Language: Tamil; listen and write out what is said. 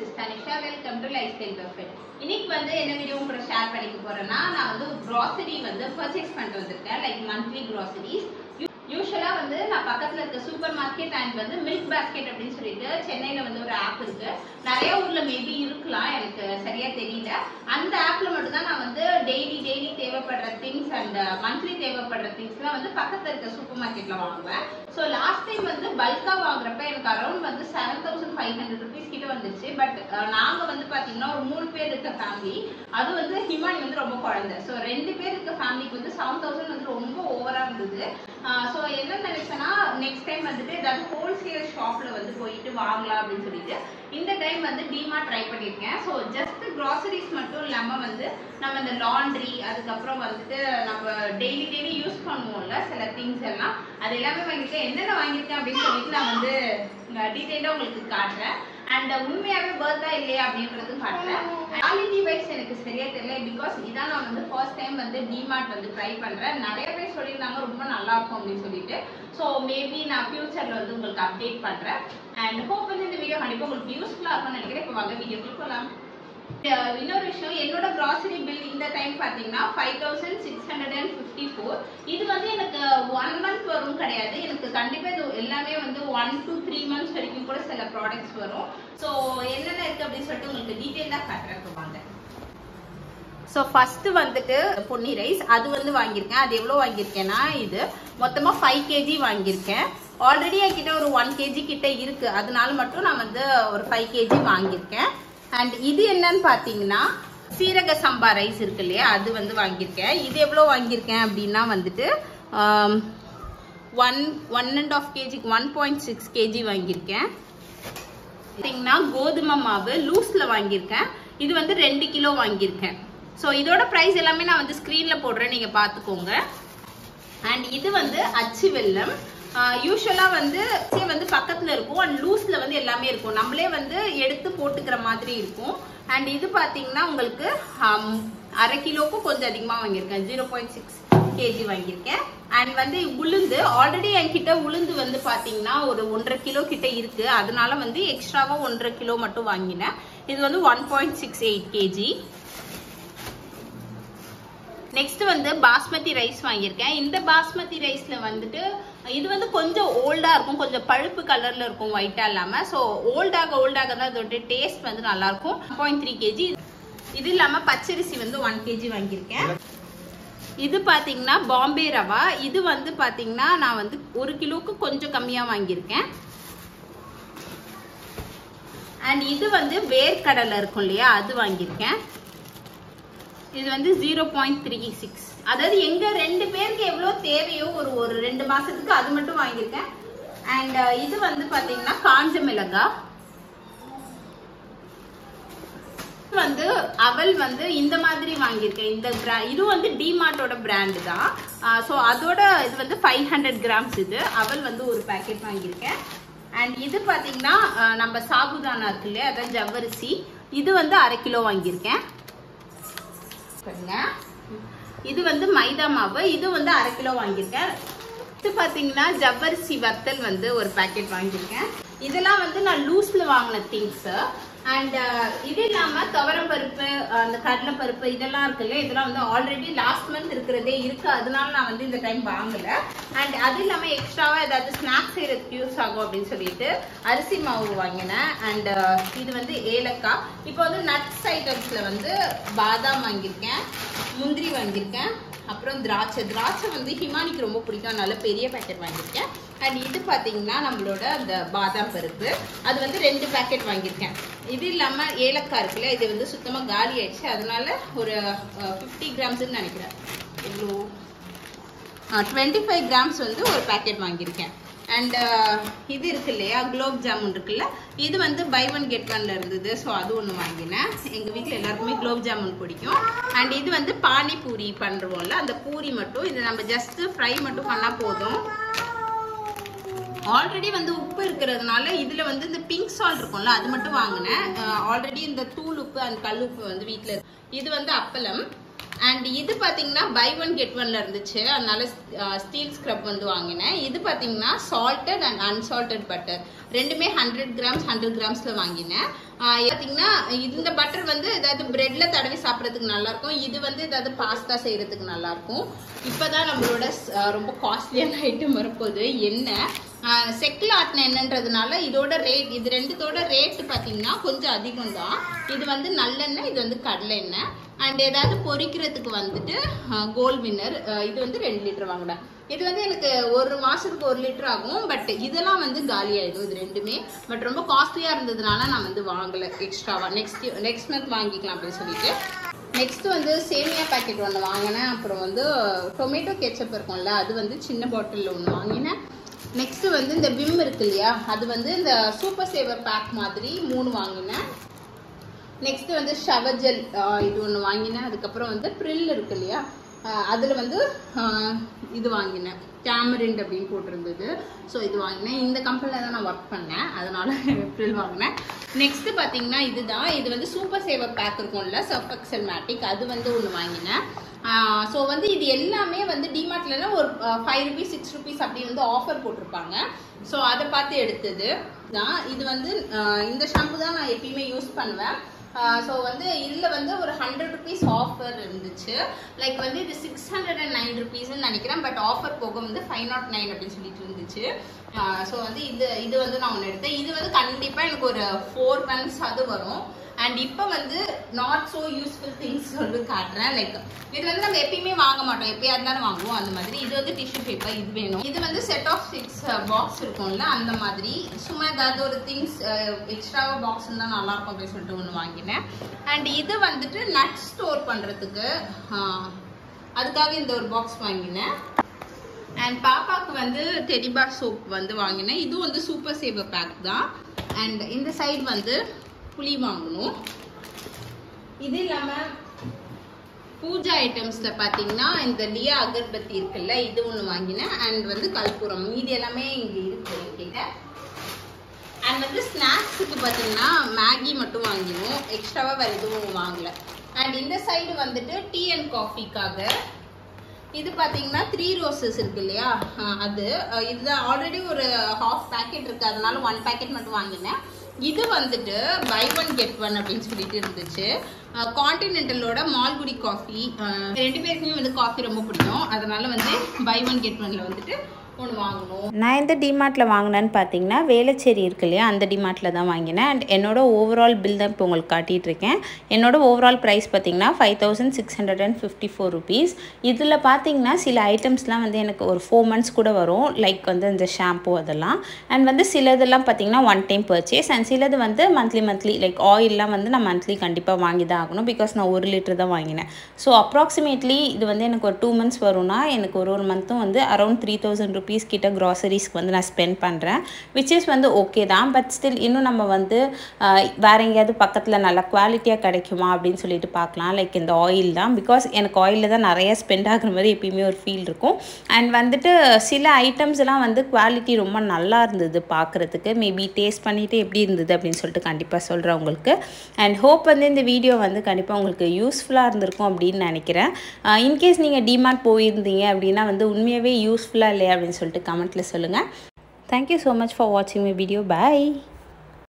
This is Tanisha. Welcome to Lifestyle Buffet. Iniki vande enna video unga share panikku porana na vande grocery vande purchase pannitu vandirukken like monthly groceries. Usually vande na pakkathula irukka supermarket and vande milk basket appdi solittu Chennai la vande or app irukku. Nariya urla maybe irukla enakku seriya theriyala. Andha app la mattum dhaan na vande daily thevapadra things and monthly thevapadra things la vande pakkathula irukka supermarket la vaanguven. So last time vande bulka vaangrappa enakku around vande 7500 rupees kitta vanduchu but naanga vande pathina or 3 per irukka family adu vande himani vande romba kodanda so 2 per irukka family ku vande 7000 vande romba over ah irundhudu so enna nenichana next time vandu edha wholesale shop la vande poiittu vaangala appdi solittu indha time vande Dmart try pannirukken so just groceries mattum illama vande nama indha laundry adukku appuram vandu nama daily use pannuvom la sila things ella adellame vaangirukken enna vaangirukken appdi solittu na vande detail la ungalku kaatren and unmeyave birth ah illaya abindrathu paatren quality wise enakku seriya theriyala because idha na vandu first time vandu Dmart vandu try pandren nariya pay soliranga romba nalla irukum appdi solittu so maybe na future la vandu ungalku update pandren and hope indha video kandipa ungalku useful ah irukku nenikiren ipo vaanga video ku polam இன்னொரு விஷயம் என்னோட grocery bill இந்த டைம் பாத்தீங்கன்னா 5654 இது வந்து எனக்கு 1 month வரும் கிடையாது எனக்கு கண்டிப்பா இது எல்லாமே வந்து 1 to 3 months வரைக்கும் கூட சில products வரும் சோ என்னென்ன இருக்கு அப்படி சொல்லிட்டு உங்களுக்கு டீடைலா காட்டறேன் வாங்க சோ ஃபர்ஸ்ட் வந்துட்டு பொன்னி ரைஸ் அது வந்து வாங்கி இருக்கேன் அது எவ்வளவு வாங்கி இருக்கேனா இது மொத்தமா 5 kg வாங்கி இருக்கேன் ஆல்ரெடி என்கிட்ட ஒரு 1 kg கிட்ட இருக்கு அதனால மட்டும் நான் வந்து ஒரு 5 kg வாங்கி இருக்கேன் And இது என்னன்னு பாத்தீங்கன்னா சீரக சம்பா ரைஸ் இருக்கு இல்லையா அது வந்து வாங்கிருக்கேன் இது எவ்வளவு வாங்கிருக்கேன் அப்படினா வந்துட்டு 1.5 kg 1.6 kg வாங்கிருக்கேன் பாத்தீங்கன்னா கோதுமை மாவு லூஸ்ல வாங்கிருக்கேன் இது வந்து 2 kg வாங்கிருக்கேன் சோ இதோட பிரைஸ் எல்லாமே நான் வந்து ஸ்கிரீன்ல போடுறேன் நீங்க பாத்துக்கோங்க and இது வந்து அச்சு வெல்லம் யூஷுவலா வந்து சே வந்து பக்கத்துல இருக்கும் and லூஸ்ல வந்து எல்லாமே இருக்கும் நம்மளே வந்து எடுத்து போட்டுக்கிற மாதிரி இருக்கும் and இது பாத்தீங்கன்னா உங்களுக்கு 1/2 கிலோக்கு கொஞ்சம் அதிகமா வாங்கிருக்கேன் 0.6 kg வாங்கிருக்கேன் and வந்து உளுந்து ஆல்ரெடி என்கிட்ட உளுந்து வந்து பாத்தீங்கன்னா ஒரு 1.5 கிலோ கிட்ட இருக்கு அதனால வந்து எக்ஸ்ட்ராவா 1.5 கிலோ மட்டும் வாங்கினேன் இது வந்து 1.68 kg நெக்ஸ்ட் வந்து பாஸ்மதி ரைஸ் வாங்கிருக்கேன் இந்த பாஸ்மதி ரைஸ்ல வந்துட்டு இது வந்து கொஞ்சம் ஓல்டா இருக்கும் கொஞ்சம் பழுப்பு கலர்ல இருக்கும் ஒயிட்டா இல்லாம சோ ஓல்டாக தான் இதோட டேஸ்ட் வந்து நல்லா இருக்கும் 1.3 kg இது இல்லாம பச்சரிசி வந்து 1 kg வாங்கிருக்கேன் இது பாத்தீங்கன்னா பாம்பே ரவா இது வந்து பாத்தீங்கன்னா நான் வந்து 1 கிலோக்கு கொஞ்சம் கம்மியா வாங்கிருக்கேன் and இது வந்து வேர்க்கடலை இருக்கும் இல்லையா அது வாங்கிருக்கேன் இது வந்து 0.36 அதாவது எங்க ரெண்டு பேருக்கு எவ்வளவு தேவையோ ஒரு ஒரு 2 மாசத்துக்கு அது மட்டும் வாங்கிருக்கேன் and இது வந்து பாத்தீங்கன்னா காஞ்ச மிளகாய் வந்து அவல் வந்து இந்த மாதிரி வாங்கிருக்கேன் இந்த இது வந்து டிமார்ட்டோட பிராண்ட் தான் சோ அதோட இது வந்து 500 grams இது அவல் வந்து ஒரு பாக்கெட் வாங்கிருக்கேன் and இது பாத்தீங்கன்னா நம்ம சாபுதானா இருக்குல அத ஜவ்வரிசி இது வந்து 1/2 கிலோ வாங்கிருக்கேன் இது வந்து மைதா மாவு இது வந்து 1/2 கிலோ வாங்கிருக்கேன் இது பாத்தீங்கன்னா ஜவ்வரிசி வத்தல் வந்து ஒரு பாக்கெட் வாங்கிருக்கேன் இதெல்லாம் வந்து நான் லூஸ்ல வாங்கின திங்ஸ் and இது இல்லாம துவரம் பருப்பு அந்த கடலை பருப்பு இதெல்லாம் இருக்குல்ல இதெல்லாம் வந்து ஆல்ரெடி லாஸ்ட் மந்த் இருக்கிறதே இருக்கு அதனால நான் வந்து இந்த டைம் வாங்கல and அது இல்லாம எக்ஸ்ட்ராவா ஏதாவது ஸ்நாக்ஸ் செய்யறதுக்கு யூஸ் ஆகும் அப்படின்னு சொல்லிட்டு அரிசி மாவு வாங்கினேன் and இது வந்து ஏலக்காய் இப்போ வந்து நட்ஸ் ஐட்டம்ஸ்ல வந்து பாதாம் வாங்கிருக்கேன் முந்திரி வாங்கிருக்கேன் அப்புறம் திராட்சை வந்து ஹிமானிக்கு ரொம்ப பிடிக்கும் நல்ல பெரிய பேக்கெட் வாங்கிருக்கேன் and இது பாத்தீங்கன்னா நம்மளோட அந்த பாதாம் பருப்பு அது வந்து 2 பேக்கெட் வாங்கிருக்கேன் இது இல்லாம ஏலக்காய் இருக்குல்ல இது வந்து சுத்தமா காலி ஆயிடுச்சு அதனால ஒரு 50 grams ன்னு நினைக்கிறேன் 25 grams வந்து ஒரு பேக்கெட் வாங்கிருக்கேன் and இது இருக்கு இல்லையா குலோப் ஜாமுன் இருக்குல்ல இது வந்து பை 1 கெட் 1ல இருந்தது சோ அது ஒன்னு வாங்கினேன் எங்க வீட்ல எல்லாருமே குலோப் ஜாமுன் பிடிக்கும் and இது வந்து பானி பூரி பண்றோம்ல அந்த பூரி மட்டும் இது நம்ம ஜஸ்ட் ஃப்ரை மட்டும் பண்ணா போதும் ஆல்ரெடி வந்து உப்பு இருக்குறதுனால இதுல வந்து இந்த பிங்க் சால்ட் இருக்கும்ல அது மட்டும் வாங்குனேன் ஆல்ரெடி இந்த தூள் உப்பு and கல் உப்பு வந்து வீட்ல இருக்கு இது வந்து அப்பளம் And this is buy one get one steel scrub. This is salted and unsalted butter. 200 grams, 100 grams. This butter is bread. This is pasta. This is a costly item. Secular art rate, this rate is very and this is gold winner, this is 2 litre. This is 1 litre, but this is gali. But it is costly, extra. Next month, next semia packet tomato ketchup bottle. Next வந்து இந்த விம் இருக்கு இல்லையா அது வந்து இந்த சூப்பர் சேவர் பேக் மாதிரி மூணு வாங்கினேன். நெக்ஸ்ட் வந்து ஷவர் ஜெல் இது ஒன்னு வாங்கினேன். அதுக்கு அப்புறம் வந்து பிரில் இருக்கு இல்லையா அதுல வந்து இது வாங்கினேன். டேமரிண்ட் அப்படி போட்டுருந்தது. சோ இது வாங்கினேன். இந்த கம்பெனில தான் நான் வர்க் பண்ணேன். அதனால பிரில் வாங்கினேன். நெக்ஸ்ட் பாத்தீங்கன்னா இதுதான். இது வந்து சூப்பர் சேவர் பேக் இருக்கும்ல சர்ஃப் எக்ஸல் மேட்டிக் அது வந்து ஒன்னு வாங்கினேன். So வந்து இது எல்லாமே வந்து டிமார்ட்லனா ஒரு 5 rupees 6 rupees அப்படி வந்து ஆஃபர் போட்டுருப்பாங்க. சோ அத பார்த்து எடுத்தது தான். இது வந்து இந்த ஷாம்பு தான் நான் எப்பவுமே யூஸ் பண்ணுவேன். சோ வந்து இதுல வந்து ஒரு 100 rupees ஆஃபர் இருந்துச்சு. லைக் வந்து இது 609 rupees ன்னு நினைக்கிறேன். பட் ஆஃபர் போக வந்து 509 அப்படி சொல்லிட்டு இருந்துச்சு. சோ வந்து இது வந்து நான் ஒன்னு எடுத்தேன். இது வந்து கண்டிப்பா எனக்கு ஒரு 4 months அது வரும். And now not so useful things like this is எப்பயுமே வாங்க மாட்டோம் எப்பயா இருந்தாலும் வாங்குவோம் அந்த மாதிரி. இது வந்து டிஷ்யூ பேப்பர் இது வேணும். இது வந்து செட் ஆஃப் 6 பாக்ஸ் இருக்கும்ல அந்த மாதிரி சும்மா ஏதாவது ஒரு திங்ஸ் எக்ஸ்ட்ரா பாக்ஸ் இருந்தா நல்லா இருக்கும் அப்படி சொல்லிட்டு ஒன்னு வாங்கினேன். And இது வந்துட்டு நட்ஸ் ஸ்டோர் பண்றதுக்கு அதுக்காக இந்த ஒரு பாக்ஸ் வாங்கினேன். And பாப்பாக்கு வந்து டெடி பார் சோப் வந்து வாங்கினேன். இது வந்து சூப்பர் சேவர் பேக் தான். And இந்த சைடு வந்து புளி வாங்கணும். இது இல்லாம பூஜா ஐட்டம்ஸ்ல பாத்தீங்கன்னா இந்த லியா அகர்பத்தி இருக்குல்ல இது ஒன்னு வாங்கினேன். அண்ட் வந்து கல்பூரம் இது எல்லாமே இங்க இருக்கு. அண்ட் வந்து ஸ்நாக்ஸ்க்கு பாத்தீங்கன்னா மேகி மட்டும் வாங்கினோம். எக்ஸ்ட்ராவா வேற எதுவும் வாங்கல. அண்ட் இந்த சைடு வந்துட்டு டீ அண்ட் காஃபிக்காக இது பாத்தீங்கன்னா 3 ரோசஸ் இருக்கு இல்லையா அது இது ஆல்ரெடி ஒரு half packet இருக்கு அதனால 1 packet மட்டும் வாங்கினேன். இது வந்துட்டு பை ஒன் கெட் ஒன் அப்படின்னு சொல்லிட்டு இருந்துச்சு. கான்டினென்டலோட மால்குடி காஃபி ரெண்டு பேருக்குமே வந்து காஃபி ரொம்ப பிடிக்கும் அதனால வந்து பை ஒன் கெட் ஒன்ல வந்துட்டு ஒன்று வாங்கணும். நான் இந்த டிமார்ட்ல வாங்கினேன்னு பார்த்தீங்கன்னா வேளச்சேரி இருக்கு இல்லையா அந்த டிமார்ட்ல தான் வாங்கினேன். அண்ட் என்னோட ஓவரால் பில் தான் இப்போ உங்களுக்கு காட்டிட்டு இருக்கேன். என்னோட ஓவரால் ப்ரைஸ் பார்த்தீங்கன்னா 5654 ருபீஸ். இதில் பார்த்தீங்கன்னா சில ஐட்டம்ஸ்லாம் வந்து எனக்கு ஒரு 4 months கூட வரும். லைக் வந்து இந்த ஷாம்பு அதெல்லாம். அண்ட் வந்து சிலதெல்லாம் பார்த்தீங்கன்னா 1 time பர்ச்சேஸ். அண்ட் சிலது வந்து மந்த்லி லைக் ஆயிலெலாம் வந்து நான் மந்த்லி கண்டிப்பாக வாங்கி தான் ஆகணும். பிகாஸ் நான் 1 liter தான் வாங்கினேன். ஸோ அப்ராக்சிமேட்லி இது வந்து எனக்கு ஒரு 2 months வரும்னா எனக்கு ஒரு மந்த்தும் வந்து அரௌண்ட் 3000 rupees கிட்ட கிராசரிஸ்க்கு வந்து நான் ஸ்பெண்ட் பண்ணுறேன். விச் இஸ் வந்து ஓகே தான். பட் ஸ்டில் இன்னும் நம்ம வந்து வேறு எங்கேயாவது பக்கத்தில் நல்லா குவாலிட்டியாக கிடைக்குமா அப்படின்னு சொல்லிட்டு பார்க்கலாம். லைக் இந்த ஆயில் தான். பிகாஸ் எனக்கு ஆயிலில் தான் நிறையா ஸ்பெண்ட் ஆகுற மாதிரி எப்பயுமே ஒரு ஃபீல் இருக்கும். அண்ட் வந்துட்டு சில ஐட்டம்ஸ்லாம் வந்து குவாலிட்டி ரொம்ப நல்லா இருந்தது பார்க்குறதுக்கு. மேபி டேஸ்ட் பண்ணிவிட்டு எப்படி இருந்தது அப்படின்னு சொல்லிட்டு கண்டிப்பாக சொல்கிறேன் உங்களுக்கு. அண்ட் ஹோப் வந்து இந்த வீடியோ வந்து கண்டிப்பாக உங்களுக்கு யூஸ்ஃபுல்லாக இருந்திருக்கும் அப்படின்னு நினைக்கிறேன். இன்கேஸ் நீங்கள் டிமார்ட் போயிருந்தீங்க அப்படின்னா வந்து உண்மையாகவே யூஸ்ஃபுல்லாக இல்லையா அப்படின்னு சொல்லிட்டு கமெண்ட்ல சொல்லுங்க. Thank you so much for watching my video. Bye.